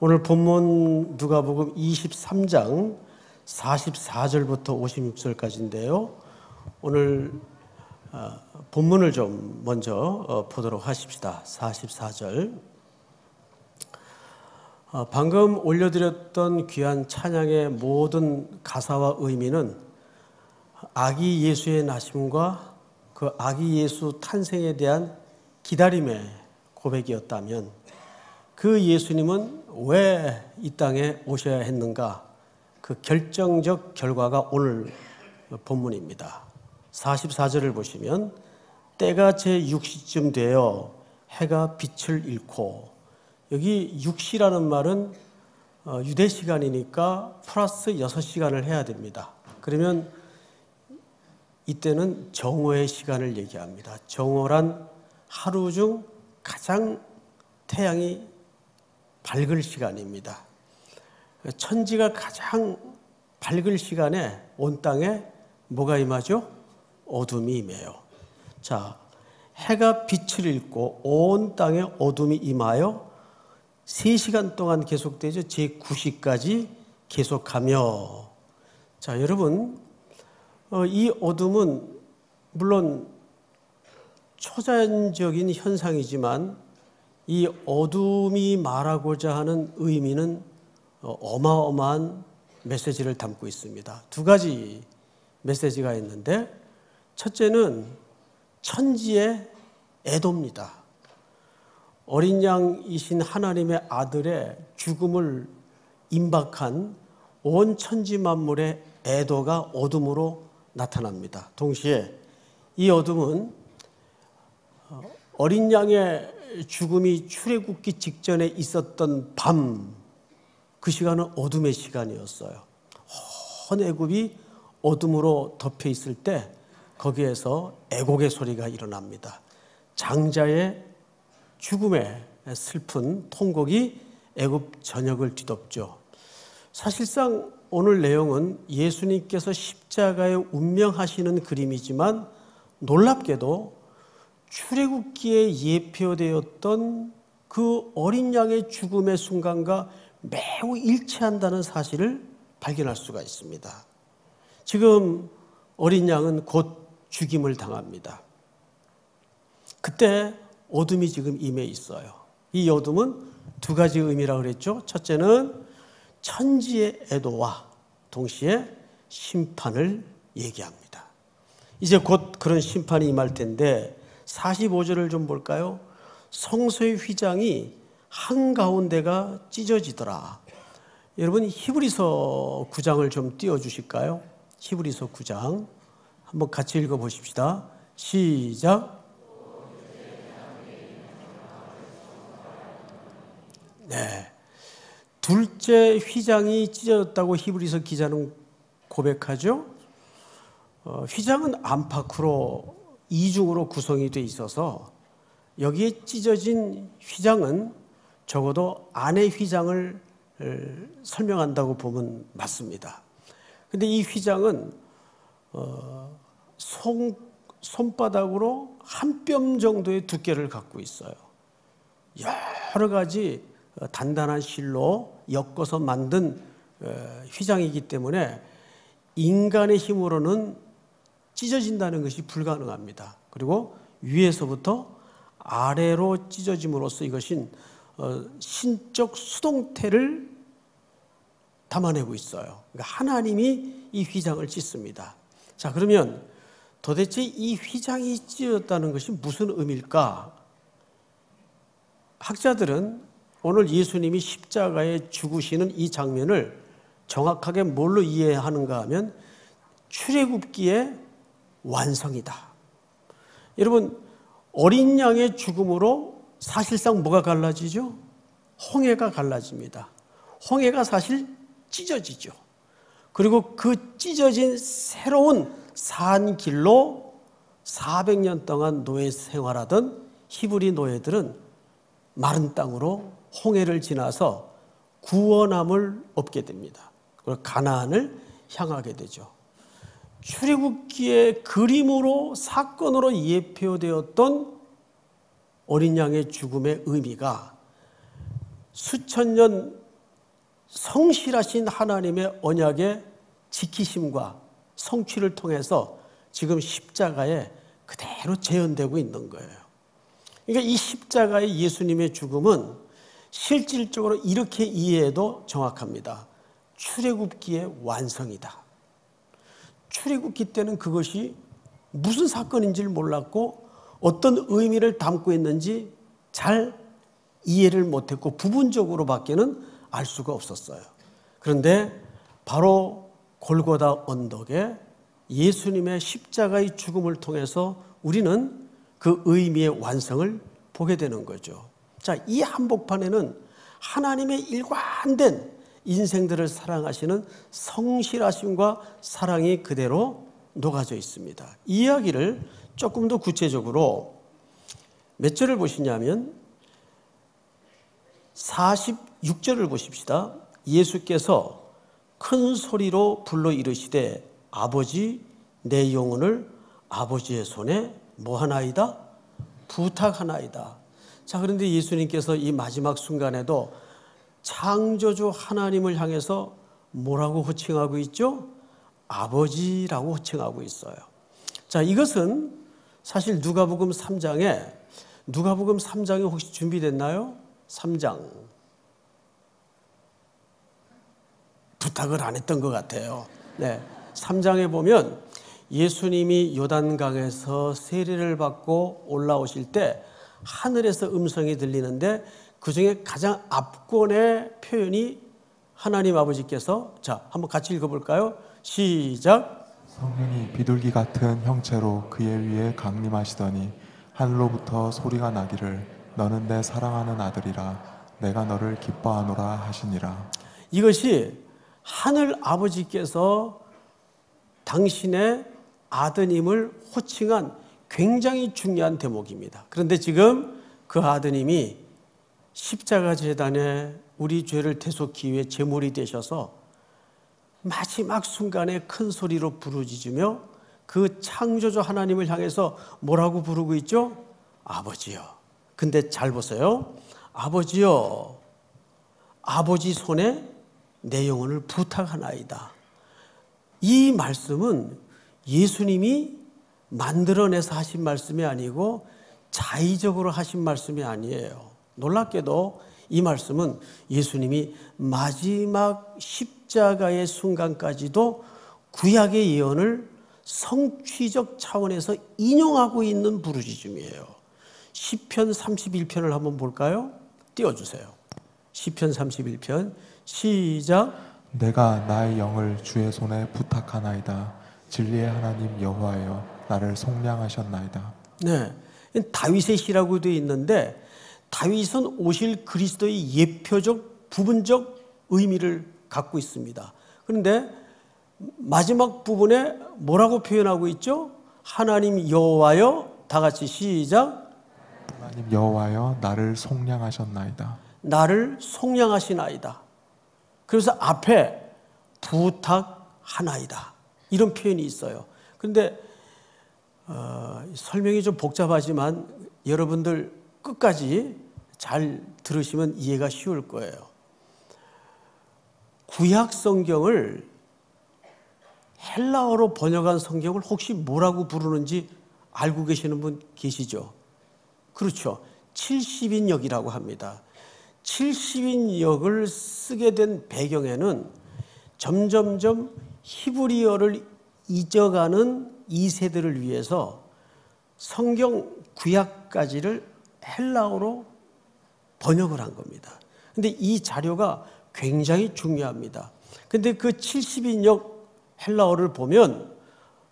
오늘 본문 누가복음 23장 44절부터 56절까지인데요. 오늘 본문을 좀 먼저 보도록 하십시다. 44절. 방금 올려드렸던 귀한 찬양의 모든 가사와 의미는 아기 예수의 나심과 그 아기 예수 탄생에 대한 기다림의 고백이었다면 그 예수님은 왜 이 땅에 오셔야 했는가? 그 결정적 결과가 오늘 본문입니다. 44절을 보시면 때가 제6시쯤 되어 해가 빛을 잃고, 여기 6시라는 말은 유대 시간이니까 플러스 6시간을 해야 됩니다. 그러면 이때는 정오의 시간을 얘기합니다. 정오란 하루 중 가장 태양이 밝을 시간입니다. 천지가 가장 밝을 시간에 온 땅에 뭐가 임하죠? 어둠이 임해요. 자, 해가 빛을 잃고 온 땅에 어둠이 임하여 3시간 동안 계속되죠. 제9시까지 계속하며. 자, 여러분, 이 어둠은 물론 초자연적인 현상이지만 이 어둠이 말하고자 하는 의미는 어마어마한 메시지를 담고 있습니다. 두 가지 메시지가 있는데, 첫째는 천지의 애도입니다. 어린 양이신 하나님의 아들의 죽음을 임박한 온 천지 만물의 애도가 어둠으로 나타납니다. 동시에 이 어둠은 어린 양의 죽음이 출애굽기 직전에 있었던 밤, 그 시간은 어둠의 시간이었어요. 온 애굽이 어둠으로 덮여 있을 때 거기에서 애곡의 소리가 일어납니다. 장자의 죽음의 슬픈 통곡이 애굽 전역을 뒤덮죠. 사실상 오늘 내용은 예수님께서 십자가에 운명하시는 그림이지만 놀랍게도 출애굽기에 예표되었던 그 어린 양의 죽음의 순간과 매우 일치한다는 사실을 발견할 수가 있습니다. 지금 어린 양은 곧 죽임을 당합니다. 그때 어둠이 지금 임해 있어요. 이 어둠은 두 가지 의미라고 그랬죠. 첫째는 천지의 애도와 동시에 심판을 얘기합니다. 이제 곧 그런 심판이 임할 텐데 45절을 좀 볼까요? 성소의 휘장이 한가운데가 찢어지더라. 여러분, 히브리서 9장을 좀 띄워주실까요? 히브리서 9장 한번 같이 읽어보십시다. 시작. 네, 둘째 휘장이 찢어졌다고 히브리서 기자는 고백하죠. 휘장은 안팎으로 이중으로 구성이 돼 있어서 여기에 찢어진 휘장은 적어도 안의 휘장을 설명한다고 보면 맞습니다. 그런데 이 휘장은 손바닥으로 한 뼘 정도의 두께를 갖고 있어요. 여러 가지 단단한 실로 엮어서 만든 휘장이기 때문에 인간의 힘으로는 찢어진다는 것이 불가능합니다. 그리고 위에서부터 아래로 찢어짐으로써 이것은 신적 수동태를 담아내고 있어요. 그러니까 하나님이 이 휘장을 찢습니다. 자, 그러면 도대체 이 휘장이 찢어졌다는 것이 무슨 의미일까? 학자들은 오늘 예수님이 십자가에 죽으시는 이 장면을 정확하게 뭘로 이해하는가 하면 출애굽기의 완성이다. 여러분, 어린 양의 죽음으로 사실상 뭐가 갈라지죠? 홍해가 갈라집니다. 홍해가 사실 찢어지죠. 그리고 그 찢어진 새로운 산 길로 400년 동안 노예 생활하던 히브리 노예들은 마른 땅으로 홍해를 지나서 구원함을 얻게 됩니다. 그리고 가나안을 향하게 되죠. 출애굽기의 그림으로, 사건으로 예표되었던 어린 양의 죽음의 의미가 수천 년 성실하신 하나님의 언약의 지키심과 성취를 통해서 지금 십자가에 그대로 재현되고 있는 거예요. 그러니까 이 십자가의 예수님의 죽음은 실질적으로 이렇게 이해해도 정확합니다. 출애굽기의 완성이다. 출애굽기 때는 그것이 무슨 사건인지를 몰랐고 어떤 의미를 담고 있는지 잘 이해를 못했고 부분적으로밖에는 알 수가 없었어요. 그런데 바로 골고다 언덕에 예수님의 십자가의 죽음을 통해서 우리는 그 의미의 완성을 보게 되는 거죠. 자, 이 한복판에는 하나님의 일관된 인생들을 사랑하시는 성실하심과 사랑이 그대로 녹아져 있습니다. 이 이야기를 조금 더 구체적으로 몇 절을 보시냐면 46절을 보십시다. 예수께서 큰 소리로 불러 이르시되 아버지 내 영혼을 아버지의 손에 뭐하나이다? 부탁하나이다. 자, 그런데 예수님께서 이 마지막 순간에도 창조주 하나님을 향해서 뭐라고 호칭하고 있죠? 아버지라고 호칭하고 있어요. 자, 이것은 사실 누가복음 3장에 혹시 준비됐나요? 3장 부탁을 안 했던 것 같아요. 네, 3장에 보면 예수님이 요단강에서 세례를 받고 올라오실 때 하늘에서 음성이 들리는데 그중에 가장 앞권의 표현이 하나님 아버지께서, 자, 한번 같이 읽어볼까요? 시작. 성령이 비둘기 같은 형체로 그의 위에 강림하시더니 하늘로부터 소리가 나기를 너는 내 사랑하는 아들이라 내가 너를 기뻐하노라 하시니라. 이것이 하늘 아버지께서 당신의 아드님을 호칭한 굉장히 중요한 대목입니다. 그런데 지금 그 아드님이 십자가 제단에 우리 죄를 대속하기 위해 제물이 되셔서 마지막 순간에 큰 소리로 부르짖으며 그 창조주 하나님을 향해서 뭐라고 부르고 있죠? 아버지요. 근데 잘 보세요. 아버지요. 아버지 손에 내 영혼을 부탁하나이다. 이 말씀은 예수님이 만들어내서 하신 말씀이 아니고 자의적으로 하신 말씀이 아니에요. 놀랍게도 이 말씀은 예수님이 마지막 십자가의 순간까지도 구약의 예언을 성취적 차원에서 인용하고 있는 부르짖음이에요. 시편 31편을 한번 볼까요? 띄워주세요. 시편 31편 시작. 내가 나의 영을 주의 손에 부탁하나이다. 진리의 하나님 여호와여 나를 속량하셨나이다. 네, 다윗의 시라고 되어 있는데 다윗은 오실 그리스도의 예표적 부분적 의미를 갖고 있습니다. 그런데 마지막 부분에 뭐라고 표현하고 있죠? 하나님 여호와여, 다 같이 시작. 하나님 여호와여 나를 속량하셨나이다. 나를 속량하시나이다. 그래서 앞에 부탁하나이다 이런 표현이 있어요. 그런데 설명이 좀 복잡하지만 여러분들 끝까지 잘 들으시면 이해가 쉬울 거예요. 구약 성경을 헬라어로 번역한 성경을 혹시 뭐라고 부르는지 알고 계시는 분 계시죠? 그렇죠. 70인역이라고 합니다. 70인역을 쓰게 된 배경에는 점점점 히브리어를 잊어가는 2세들을 위해서 성경 구약까지를 헬라어로 번역을 한 겁니다. 그런데 이 자료가 굉장히 중요합니다. 그런데 그 70인역 헬라어를 보면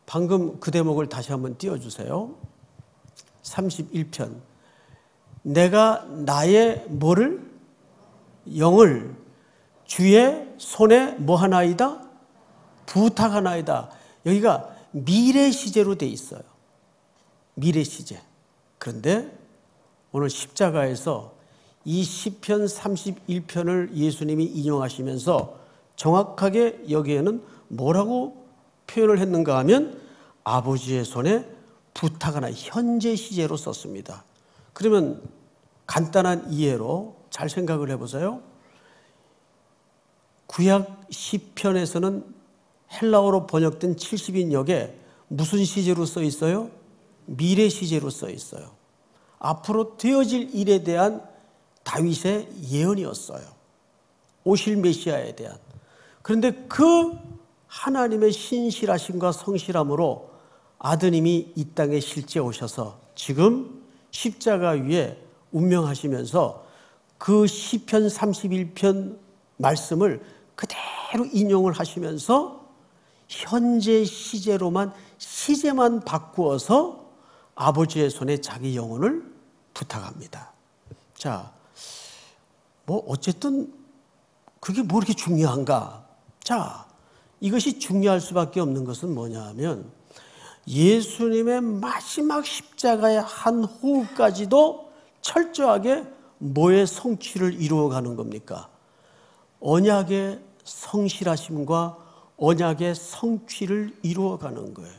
방금 그 대목을 다시 한번 띄워주세요. 31편. 내가 나의 뭐를? 영을 주의 손에 뭐하나이다? 부탁하나이다. 여기가 미래 시제로 돼 있어요. 미래 시제. 그런데 오늘 십자가에서 이 시편 31편을 예수님이 인용하시면서 정확하게 여기에는 뭐라고 표현을 했는가 하면 아버지의 손에 부탁하나 현재 시제로 썼습니다. 그러면 간단한 이해로 잘 생각을 해보세요. 구약 시편에서는 헬라어로 번역된 70인역에 무슨 시제로 써 있어요? 미래 시제로 써 있어요. 앞으로 되어질 일에 대한 다윗의 예언이었어요. 오실 메시아에 대한. 그런데 그 하나님의 신실하심과 성실함으로 아드님이 이 땅에 실제 오셔서 지금 십자가 위에 운명하시면서 그 시편 31편 말씀을 그대로 인용을 하시면서 현재 시제만 바꾸어서 아버지의 손에 자기 영혼을 부탁합니다. 자, 뭐 어쨌든 그게 뭐 이렇게 중요한가? 자, 이것이 중요할 수밖에 없는 것은 뭐냐 하면 예수님의 마지막 십자가의 한 호흡까지도 철저하게 뭐의 성취를 이루어가는 겁니까? 언약의 성실하심과 언약의 성취를 이루어가는 거예요.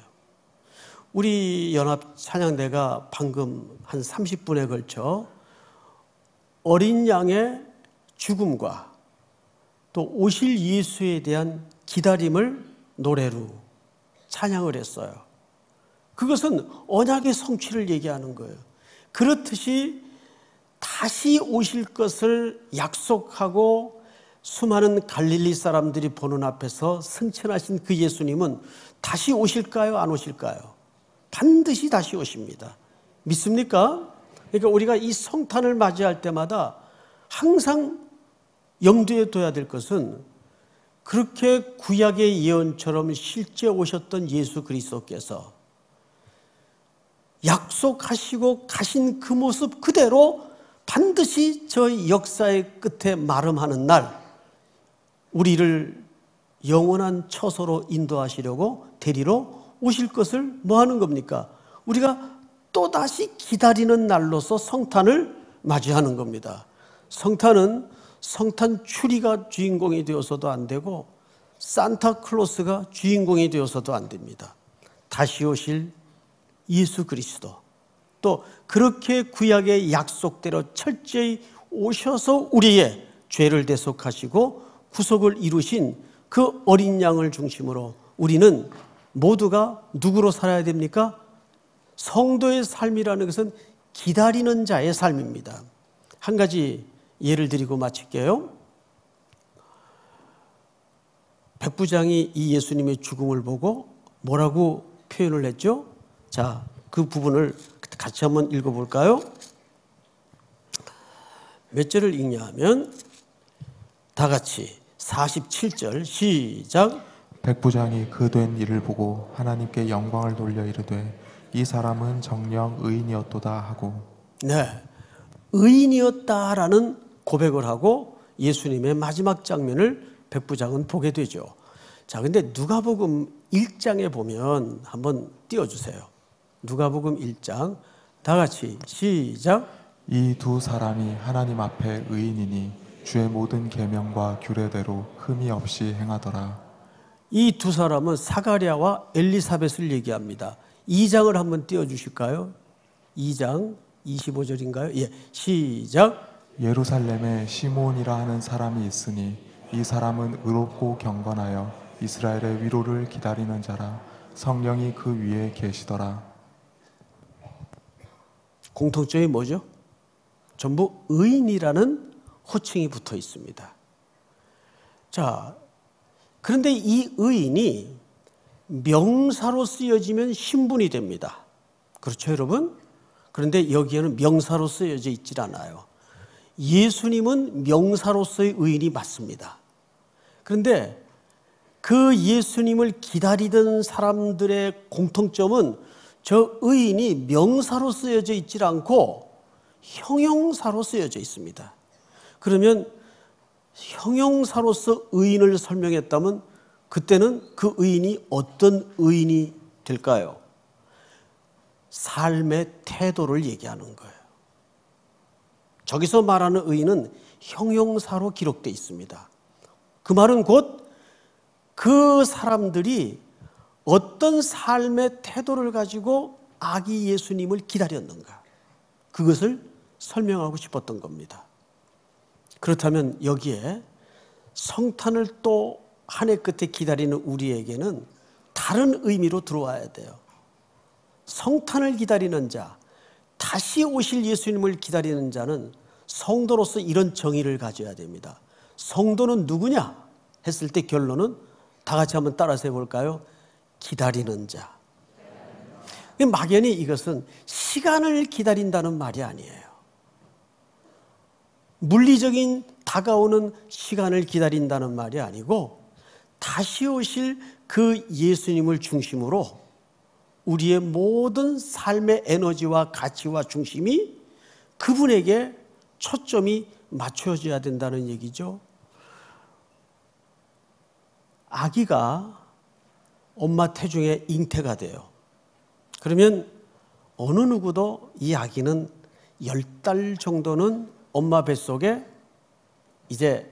우리 연합 찬양대가 방금 한 30분에 걸쳐 어린 양의 죽음과 또 오실 예수에 대한 기다림을 노래로 찬양을 했어요. 그것은 언약의 성취를 얘기하는 거예요. 그렇듯이 다시 오실 것을 약속하고 수많은 갈릴리 사람들이 보는 앞에서 승천하신 그 예수님은 다시 오실까요? 안 오실까요? 반드시 다시 오십니다. 믿습니까? 그러니까 우리가 이 성탄을 맞이할 때마다 항상 염두에 둬야 될 것은 그렇게 구약의 예언처럼 실제 오셨던 예수 그리스도께서 약속하시고 가신 그 모습 그대로 반드시 저희 역사의 끝에 마름하는 날 우리를 영원한 처소로 인도하시려고 데리러 오실 것을 뭐 하는 겁니까? 우리가 또다시 기다리는 날로서 성탄을 맞이하는 겁니다. 성탄은 성탄 추리가 주인공이 되어서도 안 되고 산타클로스가 주인공이 되어서도 안 됩니다. 다시 오실 예수 그리스도 또 그렇게 구약의 약속대로 철저히 오셔서 우리의 죄를 대속하시고 구속을 이루신 그 어린 양을 중심으로 우리는 모두가 누구로 살아야 됩니까? 성도의 삶이라는 것은 기다리는 자의 삶입니다. 한 가지 예를 드리고 마칠게요. 백부장이 이 예수님의 죽음을 보고 뭐라고 표현을 했죠? 자, 그 부분을 같이 한번 읽어볼까요? 몇 절을 읽냐 하면 다 같이 47절 시작. 백부장이 그 된 일을 보고 하나님께 영광을 돌려 이르되 이 사람은 정녕 의인이었도다 하고. 네, 의인이었다라는 고백을 하고 예수님의 마지막 장면을 백부장은 보게 되죠. 자, 근데 누가복음 1장에 보면 한번 띄워주세요. 누가복음 1장 다 같이 시작. 이 두 사람이 하나님 앞에 의인이니 주의 모든 계명과 규례대로 흠이 없이 행하더라. 이 두 사람은 사가랴와 엘리사벳을 얘기합니다. 2장을 한번 띄워주실까요? 2장 25절인가요? 예, 시작. 예루살렘에 시몬이라 하는 사람이 있으니 이 사람은 의롭고 경건하여 이스라엘의 위로를 기다리는 자라. 성령이 그 위에 계시더라. 공통점이 뭐죠? 전부 의인이라는 호칭이 붙어 있습니다. 자, 그런데 이 의인이 명사로 쓰여지면 신분이 됩니다. 그렇죠, 여러분? 그런데 여기에는 명사로 쓰여져 있질 않아요. 예수님은 명사로서의 의인이 맞습니다. 그런데 그 예수님을 기다리던 사람들의 공통점은 저 의인이 명사로 쓰여져 있지 않고 형용사로 쓰여져 있습니다. 그러면 형용사로서 의인을 설명했다면 그때는 그 의인이 어떤 의인이 될까요? 삶의 태도를 얘기하는 거예요. 저기서 말하는 의인은 형용사로 기록되어 있습니다. 그 말은 곧 그 사람들이 어떤 삶의 태도를 가지고 아기 예수님을 기다렸는가 그것을 설명하고 싶었던 겁니다. 그렇다면 여기에 성탄을 또 한 해 끝에 기다리는 우리에게는 다른 의미로 들어와야 돼요. 성탄을 기다리는 자, 다시 오실 예수님을 기다리는 자는 성도로서 이런 정의를 가져야 됩니다. 성도는 누구냐 했을 때 결론은 다 같이 한번 따라서 해볼까요? 기다리는 자. 막연히 이것은 시간을 기다린다는 말이 아니에요. 물리적인 다가오는 시간을 기다린다는 말이 아니고 다시 오실 그 예수님을 중심으로 우리의 모든 삶의 에너지와 가치와 중심이 그분에게 초점이 맞춰져야 된다는 얘기죠. 아기가 엄마 태중에 잉태가 돼요. 그러면 어느 누구도 이 아기는 10달 정도는 엄마 뱃속에 이제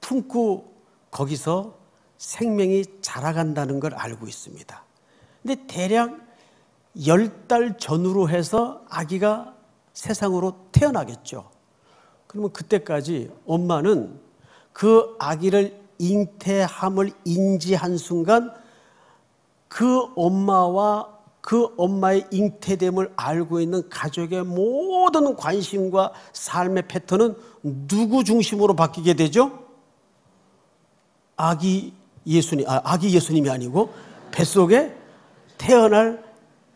품고 거기서 생명이 자라간다는 걸 알고 있습니다. 근데 대략 10달 전후로 해서 아기가 세상으로 태어나겠죠. 그러면 그때까지 엄마는 그 아기를 잉태함을 인지한 순간 그 엄마와 그 엄마의 잉태됨을 알고 있는 가족의 모든 관심과 삶의 패턴은 누구 중심으로 바뀌게 되죠? 아기 예수님이 아니고 뱃속에 태어날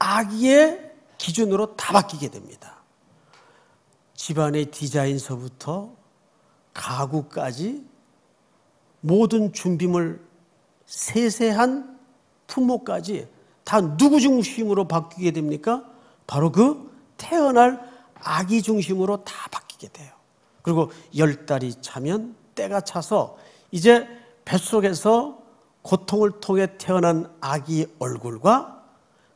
아기의 기준으로 다 바뀌게 됩니다. 집안의 디자인서부터 가구까지 모든 준비물, 세세한 품목까지 다 누구 중심으로 바뀌게 됩니까? 바로 그 태어날 아기 중심으로 다 바뀌게 돼요. 그리고 10달이 차면 때가 차서 이제 뱃속에서 고통을 통해 태어난 아기의 얼굴과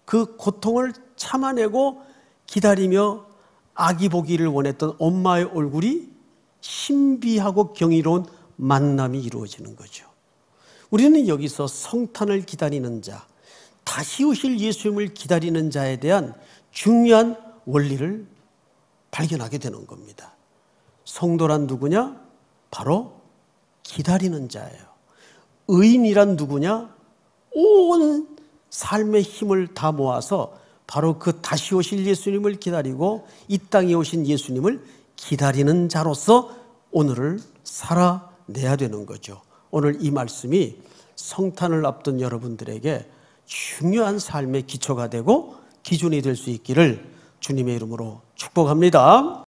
그 고통을 참아내고 기다리며 아기 보기를 원했던 엄마의 얼굴이 신비하고 경이로운 만남이 이루어지는 거죠. 우리는 여기서 성탄을 기다리는 자, 다시 오실 예수님을 기다리는 자에 대한 중요한 원리를 발견하게 되는 겁니다. 성도란 누구냐? 바로 기다리는 자예요. 의인이란 누구냐? 온 삶의 힘을 다 모아서 바로 그 다시 오실 예수님을 기다리고 이 땅에 오신 예수님을 기다리는 자로서 오늘을 살아내야 되는 거죠. 오늘 이 말씀이 성탄을 앞둔 여러분들에게 중요한 삶의 기초가 되고 기준이 될 수 있기를 주님의 이름으로 축복합니다.